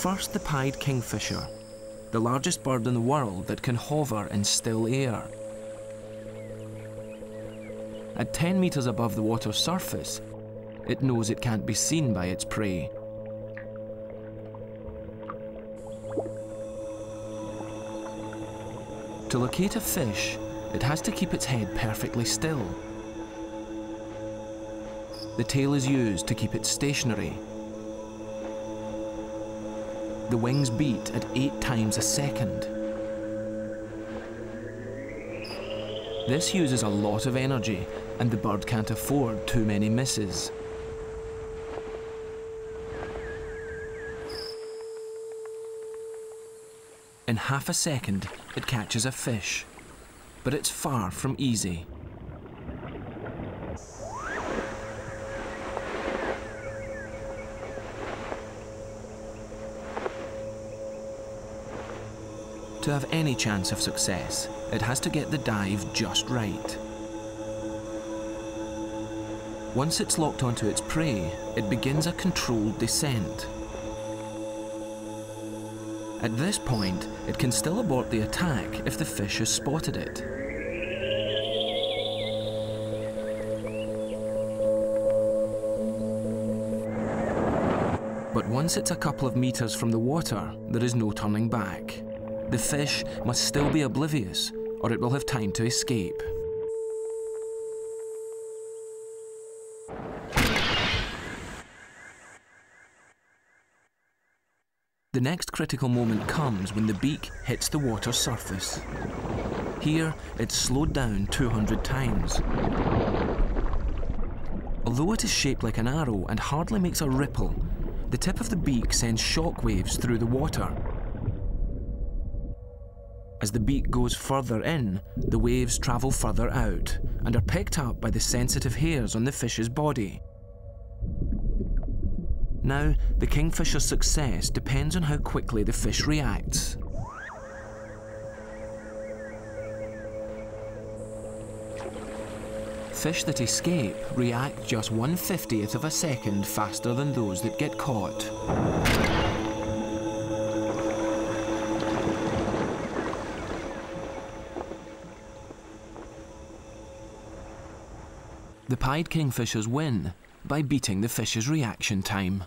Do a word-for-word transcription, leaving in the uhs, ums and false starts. First, the Pied Kingfisher, the largest bird in the world that can hover in still air. At ten metres above the water's surface, it knows it can't be seen by its prey. To locate a fish, it has to keep its head perfectly still. The tail is used to keep it stationary. The wings beat at eight times a second. This uses a lot of energy, and the bird can't afford too many misses. In half a second, it catches a fish, but it's far from easy. To have any chance of success, it has to get the dive just right. Once it's locked onto its prey, it begins a controlled descent. At this point, it can still abort the attack if the fish has spotted it. But once it's a couple of metres from the water, there is no turning back. The fish must still be oblivious, or it will have time to escape. The next critical moment comes when the beak hits the water surface. Here, it's slowed down two hundred times. Although it is shaped like an arrow and hardly makes a ripple, the tip of the beak sends shock waves through the water. As the beak goes further in, the waves travel further out and are picked up by the sensitive hairs on the fish's body. Now, the kingfisher's success depends on how quickly the fish reacts. Fish that escape react just one fiftieth of a second faster than those that get caught. The Pied Kingfishers win by beating the fish's reaction time.